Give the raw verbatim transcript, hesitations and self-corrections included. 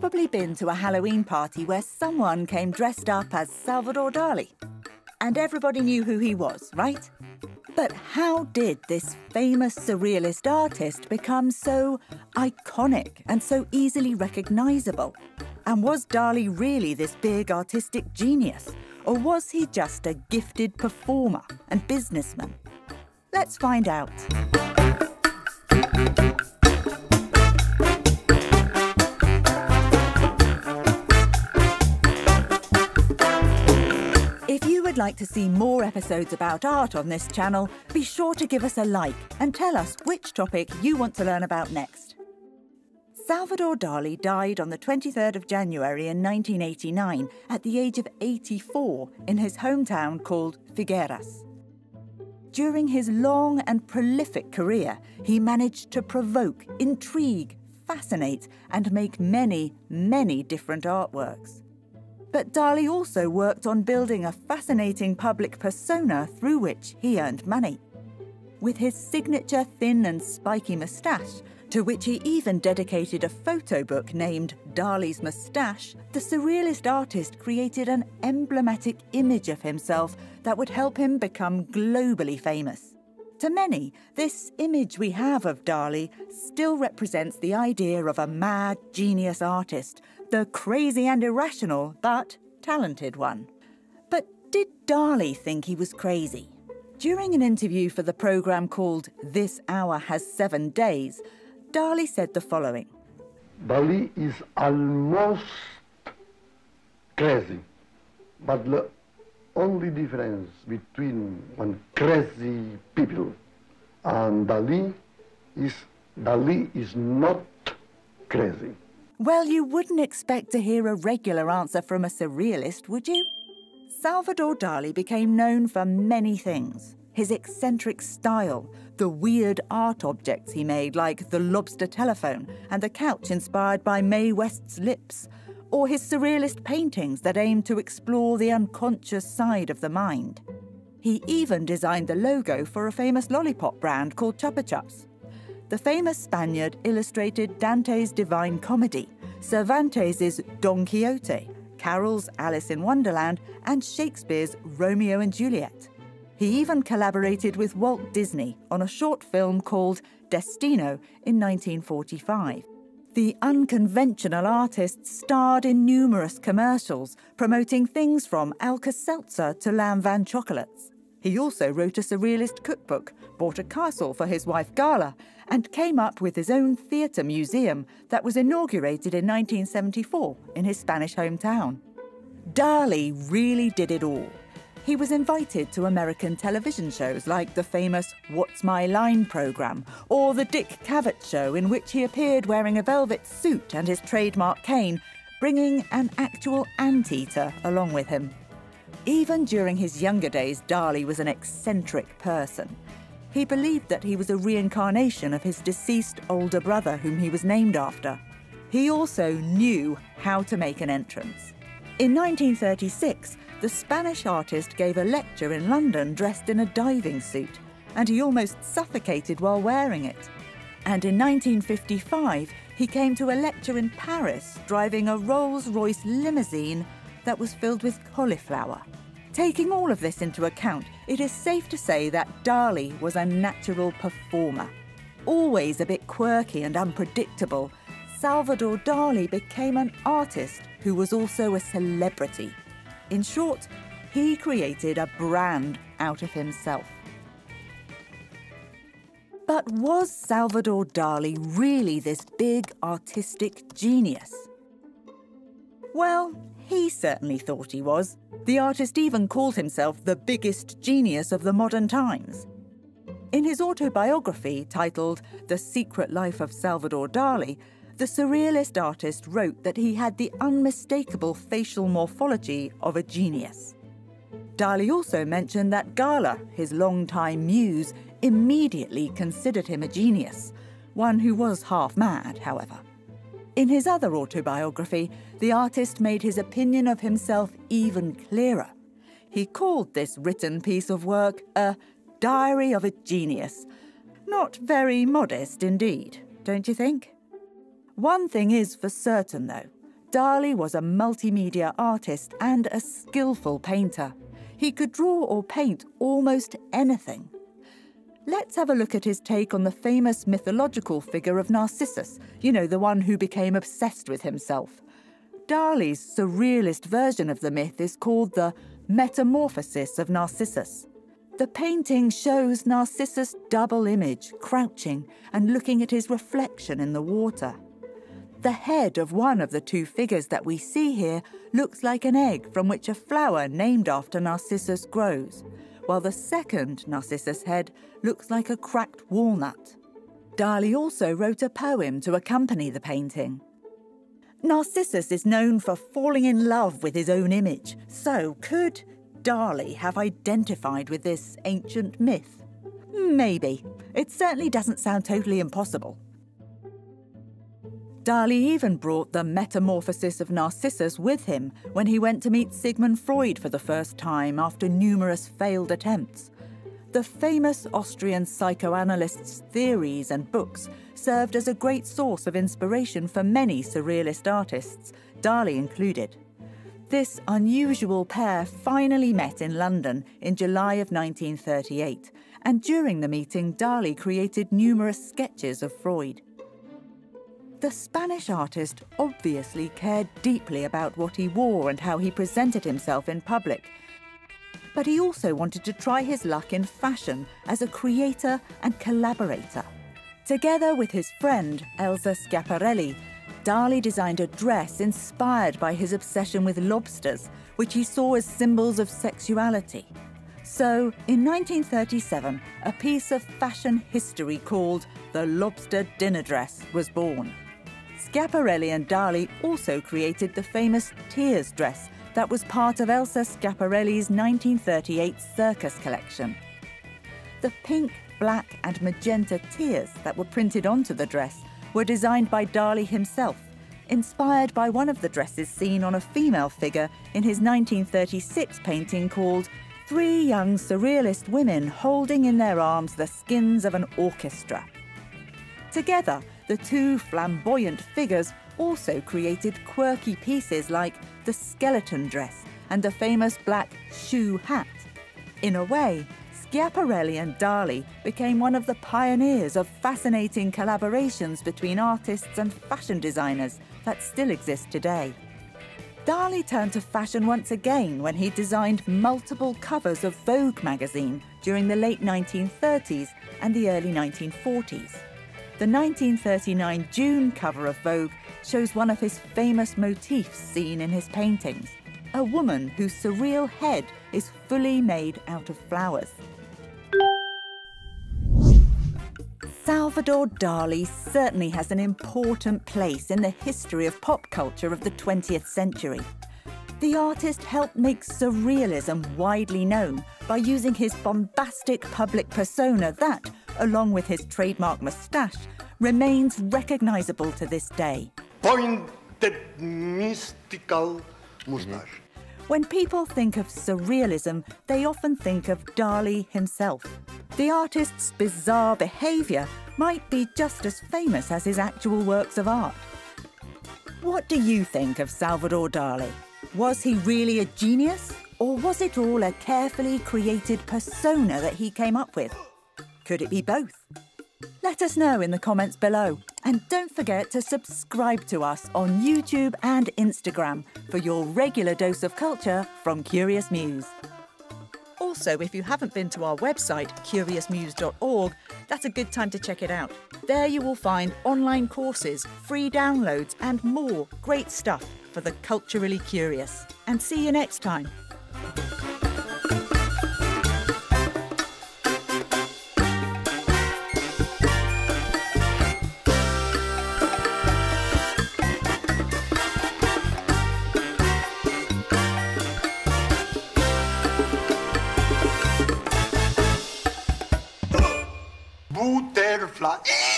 probably been to a Halloween party where someone came dressed up as Salvador Dali. And everybody knew who he was, right? But how did this famous surrealist artist become so iconic and so easily recognizable? And was Dali really this big artistic genius? Or was he just a gifted performer and businessman? Let's find out. If you would like to see more episodes about art on this channel, be sure to give us a like and tell us which topic you want to learn about next. Salvador Dali died on the twenty-third of January in nineteen eighty-nine at the age of eighty-four in his hometown called Figueras. During his long and prolific career, he managed to provoke, intrigue, fascinate, and make many, many different artworks. But Dali also worked on building a fascinating public persona through which he earned money. With his signature thin and spiky moustache, to which he even dedicated a photo book named Dali's Moustache, the surrealist artist created an emblematic image of himself that would help him become globally famous. To many, this image we have of Dali still represents the idea of a mad genius artist, the crazy and irrational but talented one. But did Dali think he was crazy? During an interview for the program called This Hour Has Seven Days, Dali said the following. Dali is almost crazy, but the only difference between one crazy people and Dali is Dali is not crazy. Well, you wouldn't expect to hear a regular answer from a surrealist, would you? Salvador Dali became known for many things. His eccentric style, the weird art objects he made like the lobster telephone and the couch inspired by Mae West's lips, or his surrealist paintings that aimed to explore the unconscious side of the mind. He even designed the logo for a famous lollipop brand called Chupa Chups. The famous Spaniard illustrated Dante's Divine Comedy, Cervantes' Don Quixote, Carroll's Alice in Wonderland, and Shakespeare's Romeo and Juliet. He even collaborated with Walt Disney on a short film called Destino in nineteen forty-five. The unconventional artist starred in numerous commercials, promoting things from Alka-Seltzer to Lanvin Chocolates. He also wrote a surrealist cookbook, bought a castle for his wife Gala, and came up with his own theatre museum that was inaugurated in nineteen seventy-four in his Spanish hometown. Dali really did it all. He was invited to American television shows like the famous What's My Line programme or the Dick Cavett show, in which he appeared wearing a velvet suit and his trademark cane, bringing an actual anteater along with him. Even during his younger days, Dali was an eccentric person. He believed that he was a reincarnation of his deceased older brother, whom he was named after. He also knew how to make an entrance. In nineteen thirty-six, the Spanish artist gave a lecture in London dressed in a diving suit, and he almost suffocated while wearing it. And in nineteen fifty-five, he came to a lecture in Paris driving a Rolls-Royce limousine that was filled with cauliflower. Taking all of this into account, it is safe to say that Dali was a natural performer. Always a bit quirky and unpredictable, Salvador Dali became an artist who was also a celebrity. In short, he created a brand out of himself. But was Salvador Dali really this big artistic genius? Well, he certainly thought he was. The artist even called himself the biggest genius of the modern times. In his autobiography titled The Secret Life of Salvador Dali, the surrealist artist wrote that he had the unmistakable facial morphology of a genius. Dali also mentioned that Gala, his longtime muse, immediately considered him a genius, one who was half mad, however. In his other autobiography, the artist made his opinion of himself even clearer. He called this written piece of work a Diary of a Genius. Not very modest indeed, don't you think? One thing is for certain, though. Dali was a multimedia artist and a skillful painter. He could draw or paint almost anything. Let's have a look at his take on the famous mythological figure of Narcissus, you know, the one who became obsessed with himself. Dali's surrealist version of the myth is called the Metamorphosis of Narcissus. The painting shows Narcissus' double image, crouching and looking at his reflection in the water. The head of one of the two figures that we see here looks like an egg from which a flower named after Narcissus grows, while the second Narcissus head looks like a cracked walnut. Dali also wrote a poem to accompany the painting. Narcissus is known for falling in love with his own image, so could Dali have identified with this ancient myth? Maybe. It certainly doesn't sound totally impossible. Dali even brought the Metamorphosis of Narcissus with him when he went to meet Sigmund Freud for the first time after numerous failed attempts. The famous Austrian psychoanalyst's theories and books served as a great source of inspiration for many surrealist artists, Dali included. This unusual pair finally met in London in July of nineteen thirty-eight, and during the meeting, Dali created numerous sketches of Freud. The Spanish artist obviously cared deeply about what he wore and how he presented himself in public, but he also wanted to try his luck in fashion as a creator and collaborator. Together with his friend, Elsa Schiaparelli, Dali designed a dress inspired by his obsession with lobsters, which he saw as symbols of sexuality. So, in nineteen thirty-seven, a piece of fashion history called the Lobster Dinner Dress was born. Schiaparelli and Dali also created the famous Tears dress that was part of Elsa Schiaparelli's nineteen thirty-eight circus collection. The pink, black and magenta tears that were printed onto the dress were designed by Dali himself, inspired by one of the dresses seen on a female figure in his nineteen thirty-six painting called Three Young Surrealist Women Holding in Their Arms the Skins of an Orchestra. Together, the two flamboyant figures also created quirky pieces like the skeleton dress and the famous black shoe hat. In a way, Schiaparelli and Dali became one of the pioneers of fascinating collaborations between artists and fashion designers that still exist today. Dali turned to fashion once again when he designed multiple covers of Vogue magazine during the late nineteen thirties and the early nineteen forties. The nineteen thirty-nine June cover of Vogue shows one of his famous motifs seen in his paintings, a woman whose surreal head is fully made out of flowers. Salvador Dali certainly has an important place in the history of pop culture of the twentieth century. The artist helped make surrealism widely known by using his bombastic public persona that, along with his trademark moustache, remains recognizable to this day. Pointed, mystical moustache. When people think of surrealism, they often think of Dali himself. The artist's bizarre behavior might be just as famous as his actual works of art. What do you think of Salvador Dali? Was he really a genius, or was it all a carefully created persona that he came up with? Could it be both? Let us know in the comments below. And don't forget to subscribe to us on YouTube and Instagram for your regular dose of culture from Curious Muse. Also, if you haven't been to our website, curious muse dot org, that's a good time to check it out. There you will find online courses, free downloads and more great stuff for the culturally curious. And see you next time. Butterfly.